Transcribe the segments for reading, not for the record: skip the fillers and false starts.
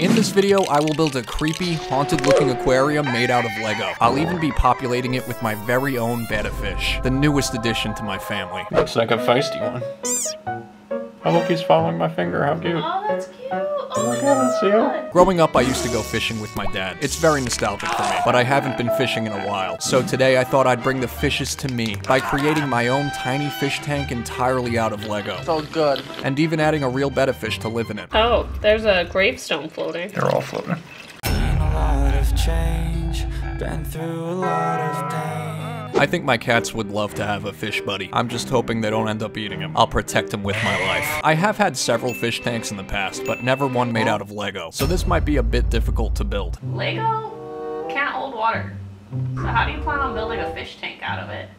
In this video, I will build a creepy, haunted-looking aquarium made out of Lego. I'll even be populating it with my very own betta fish, the newest addition to my family. Looks like a feisty one. Oh, look, he's following my finger. How cute. Oh, that's cute. Growing up, I used to go fishing with my dad. It's very nostalgic for me, but I haven't been fishing in a while. So today, I thought I'd bring the fishes to me by creating my own tiny fish tank entirely out of Lego. It's all good. And even adding a real betta fish to live in it. Oh, there's a gravestone floating. They're all floating. Seen a lot of change, been through a lot of pain. I think my cats would love to have a fish buddy. I'm just hoping they don't end up eating him. I'll protect him with my life. I have had several fish tanks in the past, but never one made out of Lego. So this might be a bit difficult to build. Lego can't hold water. So how do you plan on building a fish tank out of it?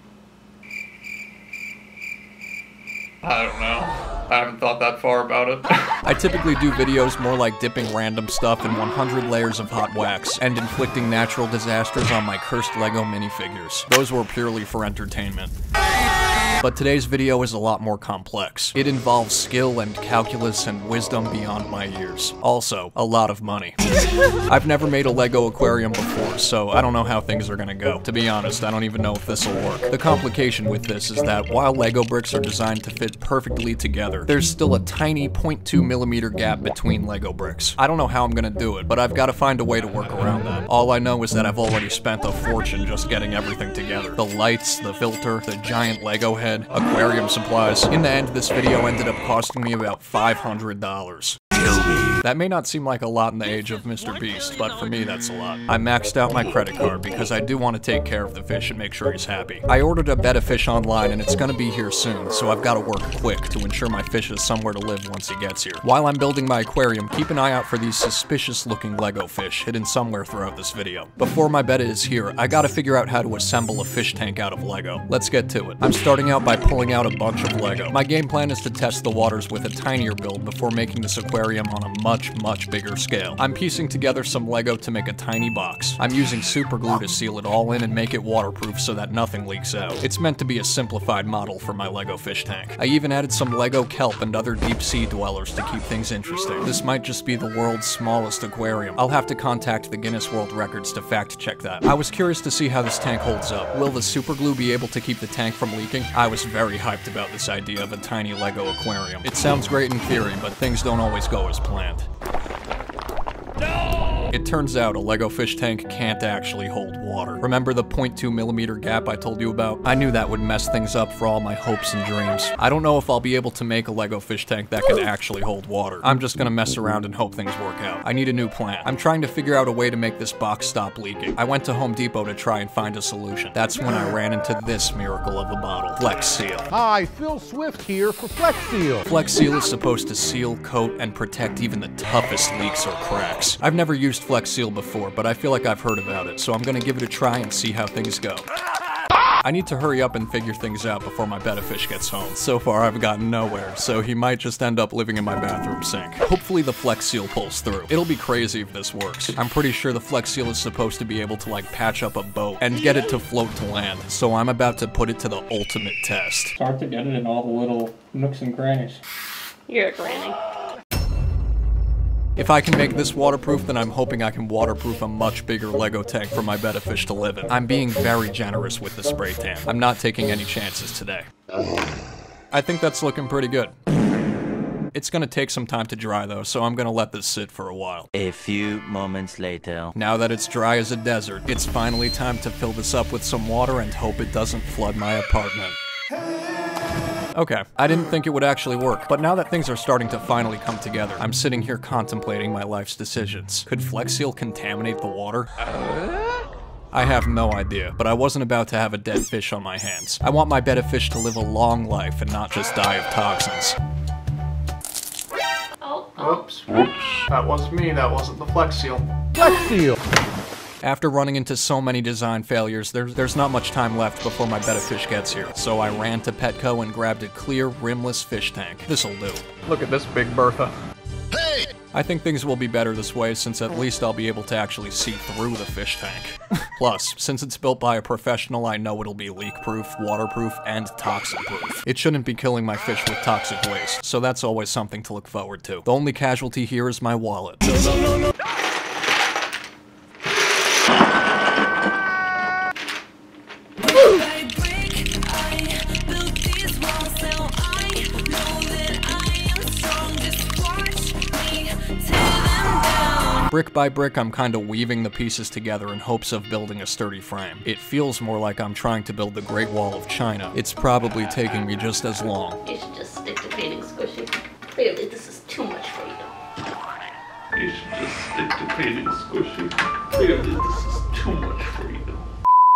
I don't know. I haven't thought that far about it. I typically do videos more like dipping random stuff in 100 layers of hot wax and inflicting natural disasters on my cursed Lego minifigures. Those were purely for entertainment. But today's video is a lot more complex. It involves skill and calculus and wisdom beyond my years. Also, a lot of money. I've never made a Lego aquarium before, so I don't know how things are gonna go. To be honest, I don't even know if this'll work. The complication with this is that while Lego bricks are designed to fit perfectly together, there's still a tiny 0.2 millimeter gap between Lego bricks. I don't know how I'm gonna do it, but I've gotta find a way to work around that. All I know is that I've already spent a fortune just getting everything together. The lights, the filter, the giant Lego head, aquarium supplies. In the end, this video ended up costing me about $500. That may not seem like a lot in the age of Mr. Beast, but for me, that's a lot. I maxed out my credit card because I do want to take care of the fish and make sure he's happy. I ordered a betta fish online and it's gonna be here soon, so I've gotta work quick to ensure my fish has somewhere to live once he gets here. While I'm building my aquarium, keep an eye out for these suspicious-looking Lego fish hidden somewhere throughout this video. Before my betta is here, I gotta figure out how to assemble a fish tank out of Lego. Let's get to it. I'm starting out by pulling out a bunch of Lego. My game plan is to test the waters with a tinier build before making this aquarium on a much bigger scale. I'm piecing together some Lego to make a tiny box. I'm using super glue to seal it all in and make it waterproof so that nothing leaks out. It's meant to be a simplified model for my Lego fish tank. I even added some Lego kelp and other deep sea dwellers to keep things interesting. This might just be the world's smallest aquarium. I'll have to contact the Guinness World Records to fact check that. I was curious to see how this tank holds up. Will the super glue be able to keep the tank from leaking? I was very hyped about this idea of a tiny Lego aquarium. It sounds great in theory, but things don't always go as planned. No! It turns out a Lego fish tank can't actually hold water. Remember the 0.2 millimeter gap I told you about? I knew that would mess things up for all my hopes and dreams. I don't know if I'll be able to make a Lego fish tank that can actually hold water. I'm just gonna mess around and hope things work out. I need a new plan. I'm trying to figure out a way to make this box stop leaking. I went to Home Depot to try and find a solution. That's when I ran into this miracle of a bottle, Flex Seal. Hi, Phil Swift here for Flex Seal. Flex Seal is supposed to seal, coat, and protect even the toughest leaks or cracks. I've never used Flex Seal before, but I feel like I've heard about it, so I'm gonna give it a try and see how things go. I need to hurry up and figure things out before my betta fish gets home. So far, I've gotten nowhere, so he might just end up living in my bathroom sink. Hopefully the Flex Seal pulls through. It'll be crazy if this works. I'm pretty sure the Flex Seal is supposed to be able to like patch up a boat and get it to float to land, so I'm about to put it to the ultimate test. Start to get it in all the little nooks and crannies. You're a granny. If I can make this waterproof, then I'm hoping I can waterproof a much bigger Lego tank for my betta fish to live in. I'm being very generous with the spray tan. I'm not taking any chances today. I think that's looking pretty good. It's gonna take some time to dry though, so I'm gonna let this sit for a while. A few moments later. Now that it's dry as a desert, it's finally time to fill this up with some water and hope it doesn't flood my apartment. Okay, I didn't think it would actually work, but now that things are starting to finally come together, I'm sitting here contemplating my life's decisions. Could Flex Seal contaminate the water? I have no idea, but I wasn't about to have a dead fish on my hands. I want my betta fish to live a long life and not just die of toxins. Oops. That wasn't me, that wasn't the Flex Seal. Flex Seal! After running into so many design failures, there's not much time left before my betta fish gets here. So I ran to Petco and grabbed a clear, rimless fish tank. This'll do. Look at this big Bertha. Hey! I think things will be better this way since at least I'll be able to actually see through the fish tank. Plus, since it's built by a professional, I know it'll be leak-proof, waterproof, and toxic-proof. It shouldn't be killing my fish with toxic waste, so that's always something to look forward to. The only casualty here is my wallet. No. Brick by brick, I'm kind of weaving the pieces together in hopes of building a sturdy frame. It feels more like I'm trying to build the Great Wall of China. It's probably taking me just as long. You should just stick to painting, Squishy. Clearly, this is too much for you. You should just stick to painting, Squishy. Clearly, this is too much for you.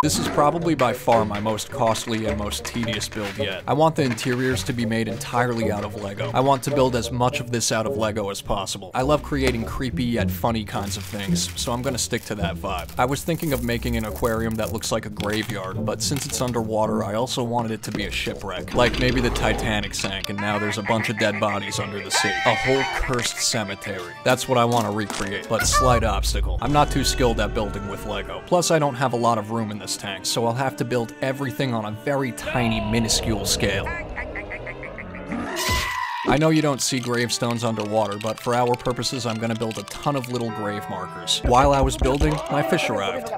This is probably by far my most costly and most tedious build yet. I want the interiors to be made entirely out of LEGO. I want to build as much of this out of LEGO as possible. I love creating creepy yet funny kinds of things, so I'm gonna stick to that vibe. I was thinking of making an aquarium that looks like a graveyard, but since it's underwater, I also wanted it to be a shipwreck. Like maybe the Titanic sank and now there's a bunch of dead bodies under the sea. A whole cursed cemetery. That's what I want to recreate, but slight obstacle. I'm not too skilled at building with LEGO. Plus, I don't have a lot of room in this tank, so I'll have to build everything on a very tiny, minuscule scale. I know you don't see gravestones underwater, but for our purposes, I'm gonna build a ton of little grave markers. While I was building, my fish arrived.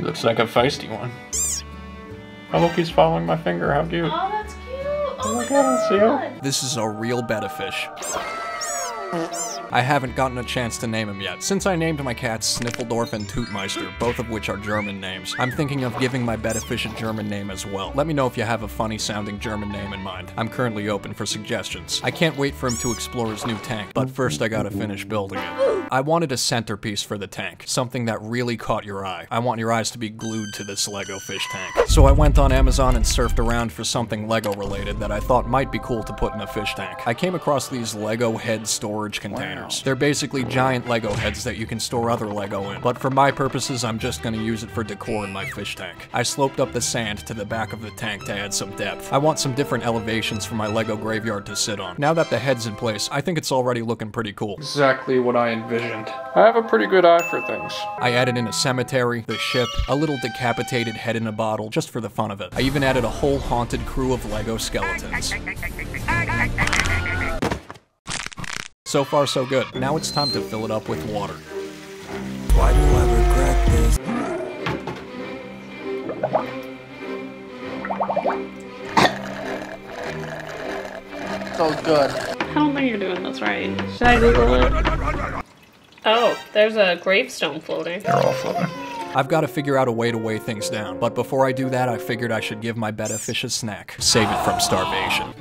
Looks like a feisty one. Oh, look, he's following my finger, how cute. Oh, that's cute! Oh my god, see? This is a real betta fish. I haven't gotten a chance to name him yet, since I named my cats Snippeldorf and Tootmeister, both of which are German names. I'm thinking of giving my betta fish a German name as well. Let me know if you have a funny-sounding German name in mind. I'm currently open for suggestions. I can't wait for him to explore his new tank, but first I gotta finish building it. I wanted a centerpiece for the tank, something that really caught your eye. I want your eyes to be glued to this LEGO fish tank. So I went on Amazon and surfed around for something LEGO-related that I thought might be cool to put in a fish tank. I came across these LEGO head storage containers. They're basically giant LEGO heads that you can store other LEGO in, but for my purposes, I'm just gonna use it for decor in my fish tank. I sloped up the sand to the back of the tank to add some depth. I want some different elevations for my LEGO graveyard to sit on. Now that the head's in place, I think it's already looking pretty cool. Exactly what I envisioned. I have a pretty good eye for things. I added in a cemetery, the ship, a little decapitated head in a bottle, just for the fun of it. I even added a whole haunted crew of LEGO skeletons. So far, so good. Now it's time to fill it up with water. Why do I regret this? So good. I don't think you're doing this right. Should I Google it? Oh, there's a gravestone floating. They're all floating. I've got to figure out a way to weigh things down, but before I do that, I figured I should give my betta fish a snack. Save it from starvation.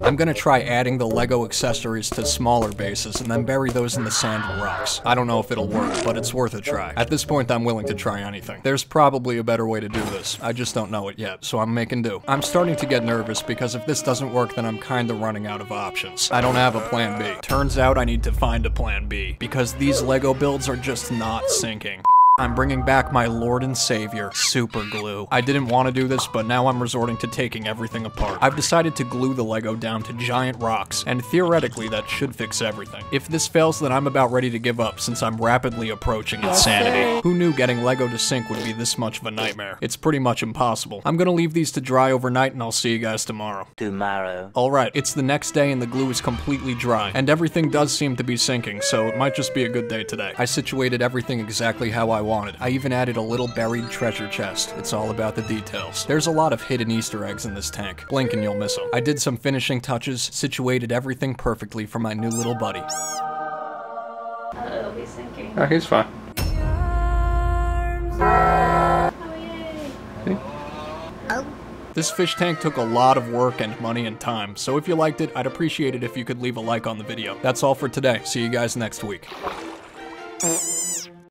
I'm gonna try adding the LEGO accessories to smaller bases and then bury those in the sand and rocks. I don't know if it'll work, but it's worth a try. At this point, I'm willing to try anything. There's probably a better way to do this. I just don't know it yet, so I'm making do. I'm starting to get nervous because if this doesn't work, then I'm kinda running out of options. I don't have a plan B. Turns out I need to find a plan B because these LEGO builds are just not sinking. I'm bringing back my lord and savior, super glue. I didn't want to do this, but now I'm resorting to taking everything apart. I've decided to glue the LEGO down to giant rocks, and theoretically that should fix everything. If this fails, then I'm about ready to give up since I'm rapidly approaching insanity. Who knew getting LEGO to sink would be this much of a nightmare? It's pretty much impossible. I'm gonna leave these to dry overnight and I'll see you guys tomorrow. Alright, it's the next day and the glue is completely dry, and everything does seem to be sinking, so it might just be a good day today. I situated everything exactly how I wanted. I even added a little buried treasure chest. It's all about the details. There's a lot of hidden Easter eggs in this tank. Blink and you'll miss them. I did some finishing touches, situated everything perfectly for my new little buddy. It'll be sinking. Oh, he's fine. Oh, yay. See? This fish tank took a lot of work and money and time, so if you liked it, I'd appreciate it if you could leave a like on the video. That's all for today. See you guys next week.